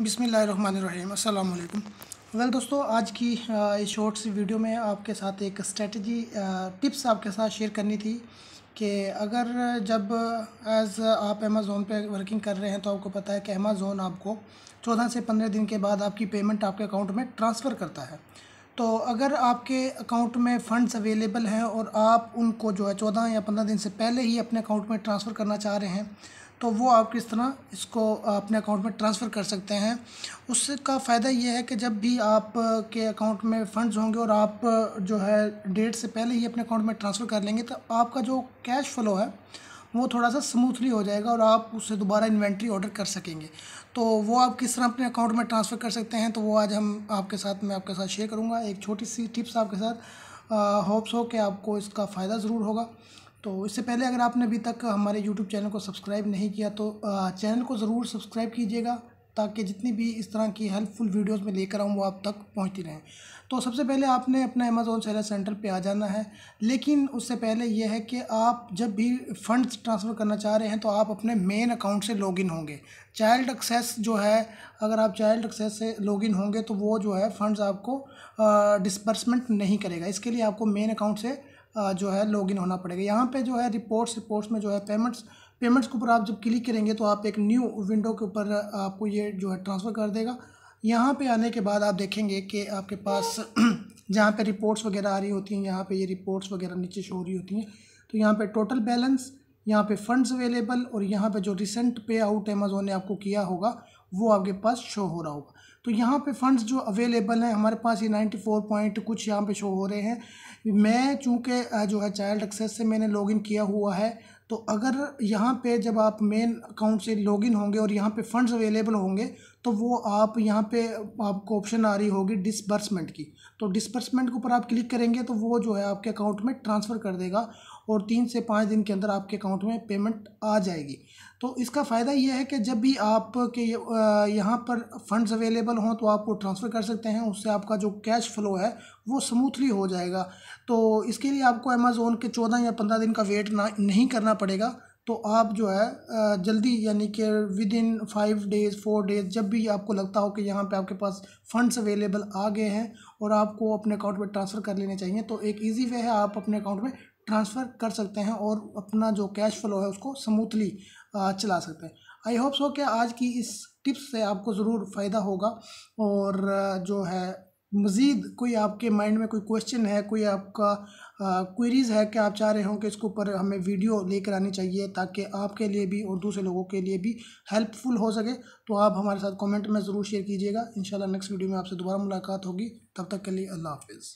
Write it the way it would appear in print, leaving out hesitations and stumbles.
बिस्मिल्लाहिर्रहमानिर्रहीम, अस्सलाम वालेकुम। वेल दोस्तों, आज की इस शॉर्ट सी वीडियो में आपके साथ एक स्ट्रेटजी टिप्स आपके साथ शेयर करनी थी कि अगर जब एज़ आप अमेज़ोन पे वर्किंग कर रहे हैं तो आपको पता है कि अमेज़ोन आपको 14 से 15 दिन के बाद आपकी पेमेंट आपके अकाउंट में ट्रांसफ़र करता है। तो अगर आपके अकाउंट में फ़ंड्स अवेलेबल हैं और आप उनको जो है 14 या 15 दिन से पहले ही अपने अकाउंट में ट्रांसफ़र करना चाह रहे हैं तो वो आप किस तरह इसको अपने अकाउंट में ट्रांसफ़र कर सकते हैं। उसका फ़ायदा ये है कि जब भी आप के अकाउंट में फ़ंड्स होंगे और आप जो है डेट से पहले ही अपने अकाउंट में ट्रांसफ़र कर लेंगे तो आपका जो कैश फ्लो है वो थोड़ा सा स्मूथली हो जाएगा और आप उससे दोबारा इन्वेंट्री ऑर्डर कर सकेंगे। तो वो आप किस तरह अपने अकाउंट में ट्रांसफ़र कर सकते हैं तो वो आज हम मैं आपके साथ शेयर करूँगा एक छोटी सी टिप्स आपके साथ। होप्स हो कि आपको इसका फ़ायदा ज़रूर होगा। तो इससे पहले अगर आपने अभी तक हमारे YouTube चैनल को सब्सक्राइब नहीं किया तो चैनल को ज़रूर सब्सक्राइब कीजिएगा ताकि जितनी भी इस तरह की हेल्पफुल वीडियोस में लेकर आऊँ वो आप तक पहुँचती रहें। तो सबसे पहले आपने अपना अमेज़ोन सेलर सेंटर पे आ जाना है, लेकिन उससे पहले यह है कि आप जब भी फ़ंड्स ट्रांसफ़र करना चाह रहे हैं तो आप अपने मेन अकाउंट से लॉगिन होंगे। चाइल्ड एक्सेस जो है, अगर आप चाइल्ड एक्सेस से लॉगिन होंगे तो वो जो है फ़ंड्स आपको डिस्बर्समेंट नहीं करेगा। इसके लिए आपको मेन अकाउंट से जो है लॉगिन होना पड़ेगा। यहाँ पे जो है रिपोर्ट्स में जो है पेमेंट्स के ऊपर आप जब क्लिक करेंगे तो आप एक न्यू विंडो के ऊपर आपको ये जो है ट्रांसफ़र कर देगा। यहाँ पे आने के बाद आप देखेंगे कि आपके पास जहाँ पे रिपोर्ट्स वगैरह आ रही होती हैं, यहाँ पे ये रिपोर्ट्स वगैरह नीचे शो हो रही होती हैं। तो यहाँ पर टोटल बैलेंस, यहाँ पर फ़ंड्स अवेलेबल और यहाँ पर जो रिसेंट पे आउट अमेज़ोन ने आपको किया होगा वो आपके पास शो हो रहा होगा। तो यहाँ पे फ़ंड्स जो अवेलेबल हैं हमारे पास ये 94 पॉइंट कुछ यहाँ पे शो हो रहे हैं। मैं चूँकि जो है चाइल्ड एक्सेस से मैंने लॉगिन किया हुआ है, तो अगर यहाँ पे जब आप मेन अकाउंट से लॉगिन होंगे और यहाँ पे फ़ंड्स अवेलेबल होंगे तो वो आप यहाँ पे आपको ऑप्शन आ रही होगी डिसबर्समेंट की। तो डिसबर्समेंट के ऊपर आप क्लिक करेंगे तो वो जो है आपके अकाउंट में ट्रांसफ़र कर देगा और 3 से 5 दिन के अंदर आपके अकाउंट में पेमेंट आ जाएगी। तो इसका फ़ायदा यह है कि जब भी आपके यहाँ पर फ़ंड्स अवेलेबल हों तो आप वो ट्रांसफ़र कर सकते हैं। उससे आपका जो कैश फ़्लो है वो स्मूथली हो जाएगा। तो इसके लिए आपको अमेज़ोन के 14 या 15 दिन का वेट नहीं करना पड़ेगा। तो आप जो है जल्दी, यानी कि विदिन 5 डेज़ 4 डेज़, जब भी आपको लगता हो कि यहाँ पे आपके पास फ़ंड्स अवेलेबल आ गए हैं और आपको अपने अकाउंट में ट्रांसफ़र कर लेने चाहिए, तो एक इजी वे है, आप अपने अकाउंट में ट्रांसफ़र कर सकते हैं और अपना जो कैश फ्लो है उसको स्मूथली चला सकते हैं। आई होप सो कि आज की इस टिप्स से आपको ज़रूर फ़ायदा होगा। और जो है मज़ीद कोई आपके माइंड में कोई क्वेश्चन है, कोई आपका क्वेरीज़ है कि आप चाह रहे हो कि इसके ऊपर हमें वीडियो लेकर आनी चाहिए ताकि आपके लिए भी और दूसरे लोगों के लिए भी हेल्पफुल हो सके, तो आप हमारे साथ कमेंट में ज़रूर शेयर कीजिएगा। इंशाल्लाह नेक्स्ट वीडियो में आपसे दोबारा मुलाकात होगी। तब तक के लिए अल्लाह हाफ़िज़।